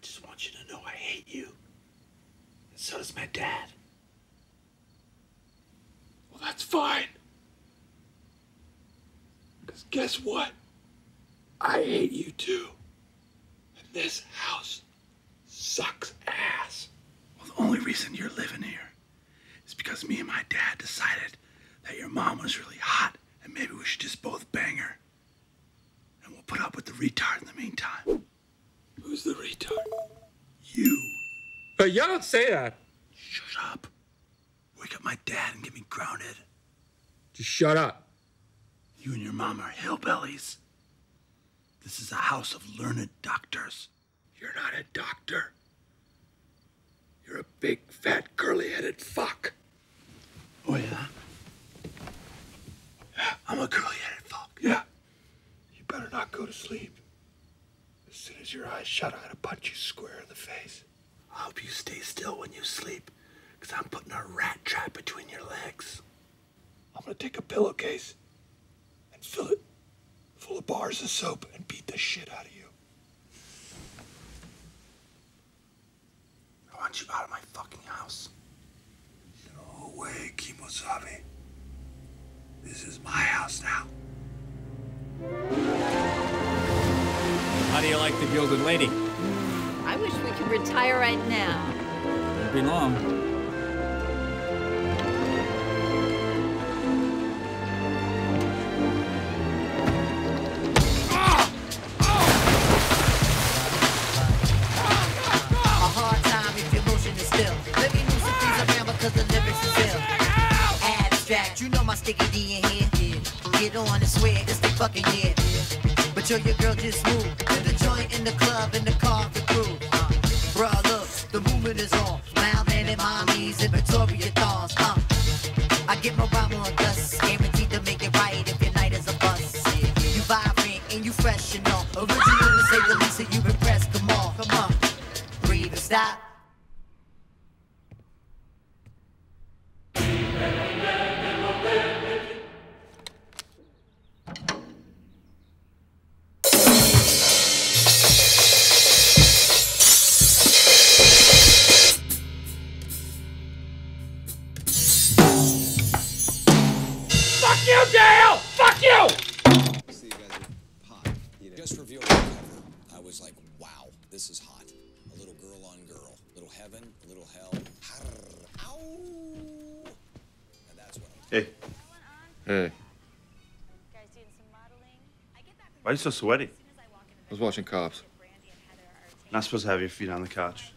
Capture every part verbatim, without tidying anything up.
I just want you to know I hate you. And so does my dad. Well, that's fine. Because guess what? I hate you too. And this house sucks ass. Well, the only reason you're living here is because me and my dad decided that your mom was really hot and maybe we should just both bang her. And we'll put up with the retard in the meantime. Who's the retard? You. But y'all don't say that. Shut up. Wake up my dad and get me grounded. Just shut up. You and your mom are hillbillies. This is a house of learned doctors. You're not a doctor. You're a big, fat, curly-headed fuck. Oh, yeah? Yeah, I'm a curly-headed fuck. Yeah. You better not go to sleep. As soon as your eyes shut, I'm gonna punch you square in the face. I hope you stay still when you sleep, because I'm putting a rat trap between your legs. I'm gonna take a pillowcase and fill it full of bars of soap and beat the shit out of you. I want you out of my fucking house. No way, Kimosabe. This is my house now. How do you like the Gilded Lady? I wish we could retire right now. Won't be long. A hard time if your motion is still. Let me move some things around because the lyrics is ill. Abstract, you know my sticky D in here. Get on and swear it's the fucking year. But yo, your girl just moved to the joint in the club in the car for crew. Uh, bruh, look, the movement is on. Mild-handed mommies in Victoria thongs. Uh, I get my rhyme on dust, guaranteed to make it right if your night is a bust. Yeah. You vibrant and you fresh and all. Original to say the least, and you been pressed. Come on, come on, breathe and stop. Fuck you, Dale! Fuck you! See, you guys are hot. You know. Just reviewing the cover, I was like, wow, this is hot. A little girl on girl. Little heaven, little hell. Arr, ow! And that's what I'm doing. Hey. Hey. Why are you so sweaty? I was watching Cops. Not supposed to have your feet on the couch.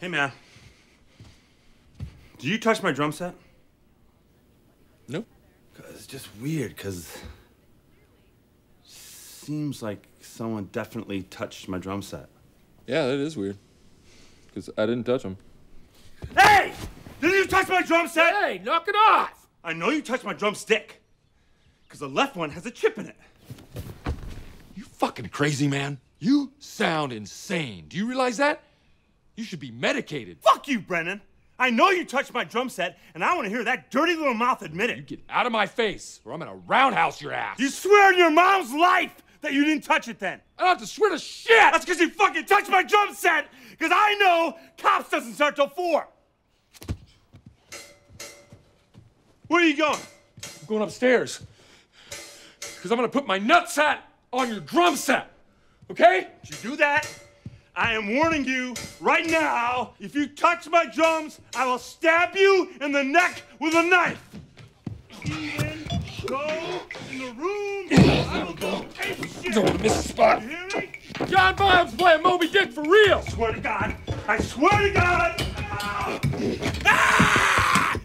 Hey, man. Did you touch my drum set? Nope. It's just weird, because it seems like someone definitely touched my drum set. Yeah, that is weird, because I didn't touch them. Hey! Did you touch my drum set? Hey, knock it off! I know you touched my drumstick, because the left one has a chip in it. You fucking crazy, man. You sound insane. Do you realize that? You should be medicated. Fuck you, Brennan. I know you touched my drum set, and I want to hear that dirty little mouth admit it. You get out of my face, or I'm gonna roundhouse your ass. You swear on your mom's life that you didn't touch it then. I don't have to swear to shit. That's because you fucking touched my drum set, because I know Cops doesn't start till four. Where are you going? I'm going upstairs, because I'm gonna put my nutsack on your drum set, okay? Did you do that? I am warning you right now, if you touch my drums, I will stab you in the neck with a knife. Ian, go in the room, I will go take a shit. Don't miss a spot. You hear me? John Bonham's playing Moby Dick for real. I swear to God, I swear to God. Ah! Ah!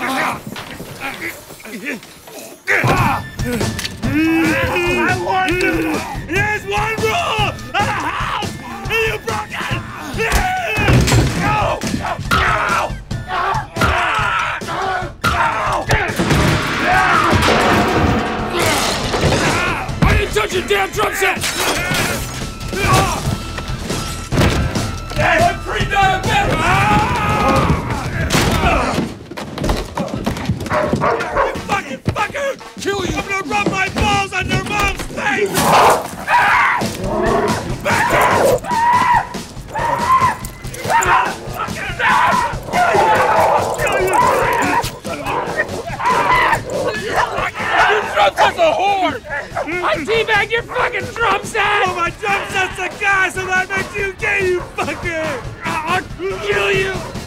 Ah! Ah! I warned you. There's one room. You broke it! No! No! No! I teabagged your fucking drum set! Oh, my drum set's a guy, so that makes you gay, you fucker! I'll kill you!